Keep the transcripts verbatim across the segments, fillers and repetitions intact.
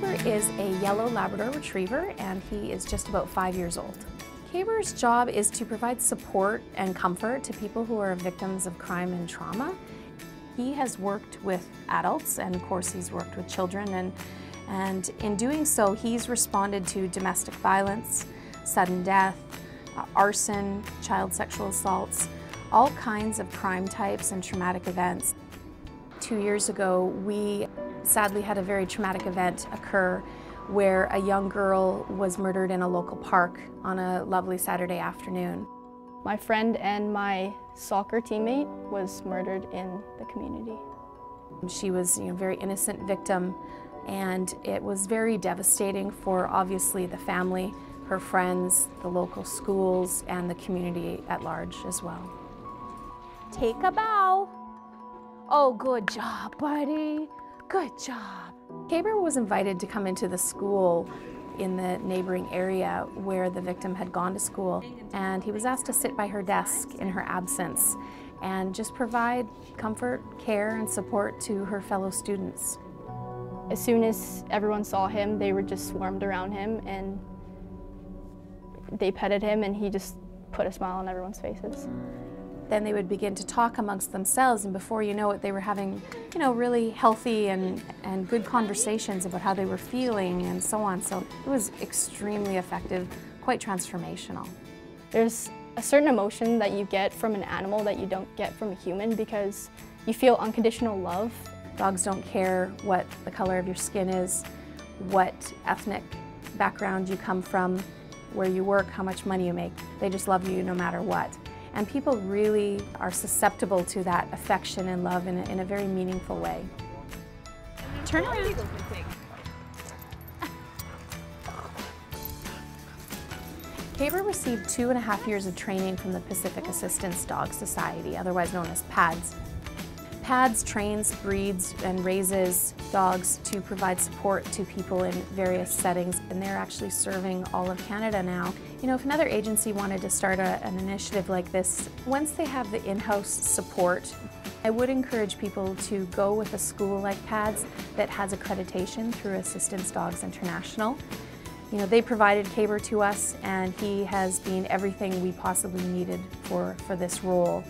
Caber is a yellow Labrador retriever, and he is just about five years old. Caber's job is to provide support and comfort to people who are victims of crime and trauma. He has worked with adults, and of course he's worked with children, and, and in doing so he's responded to domestic violence, sudden death, uh, arson, child sexual assaults, all kinds of crime types and traumatic events. Two years ago we sadly had a very traumatic event occur where a young girl was murdered in a local park on a lovely Saturday afternoon. My friend and my soccer teammate was murdered in the community. She was, you know, a very innocent victim, and it was very devastating for obviously the family, her friends, the local schools, and the community at large as well. Take a bow. Oh, good job, buddy. Good job. Caber was invited to come into the school in the neighboring area where the victim had gone to school, and he was asked to sit by her desk in her absence and just provide comfort, care, and support to her fellow students. As soon as everyone saw him, they were just swarmed around him, and they petted him, and he just put a smile on everyone's faces. Then they would begin to talk amongst themselves, and before you know it, they were having, you know, really healthy and, and good conversations about how they were feeling and so on. So it was extremely effective, quite transformational. There's a certain emotion that you get from an animal that you don't get from a human, because you feel unconditional love. Dogs don't care what the color of your skin is, what ethnic background you come from, where you work, how much money you make. They just love you no matter what. And people really are susceptible to that affection and love in a, in a very meaningful way. Turn around. Caber received two and a half years of training from the Pacific Assistance Dog Society, otherwise known as PADS. PADS trains, breeds, and raises dogs to provide support to people in various settings, and they're actually serving all of Canada now. You know, if another agency wanted to start a, an initiative like this, once they have the in-house support, I would encourage people to go with a school like PADS that has accreditation through Assistance Dogs International. You know, they provided Caber to us, and he has been everything we possibly needed for, for this role.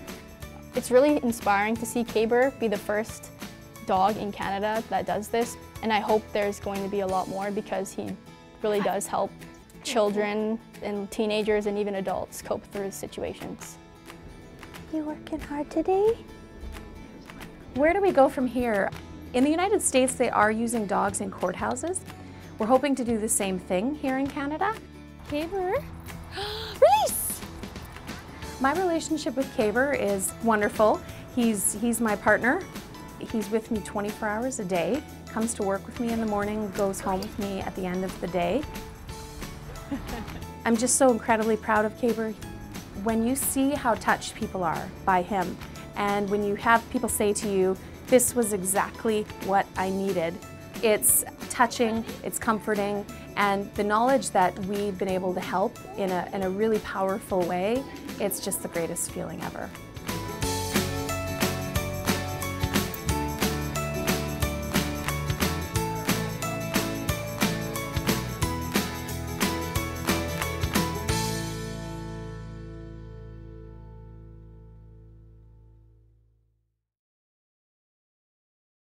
It's really inspiring to see Caber be the first dog in Canada that does this, and I hope there's going to be a lot more, because he really does help children and teenagers and even adults cope through situations. You working hard today? Where do we go from here? In the United States, they are using dogs in courthouses. We're hoping to do the same thing here in Canada. Caber. My relationship with Caber is wonderful. He's, he's my partner. He's with me twenty-four hours a day, comes to work with me in the morning, goes home with me at the end of the day. I'm just so incredibly proud of Caber. When you see how touched people are by him, and when you have people say to you, "This was exactly what I needed," it's touching, it's comforting, and the knowledge that we've been able to help in a, in a really powerful way, it's just the greatest feeling ever.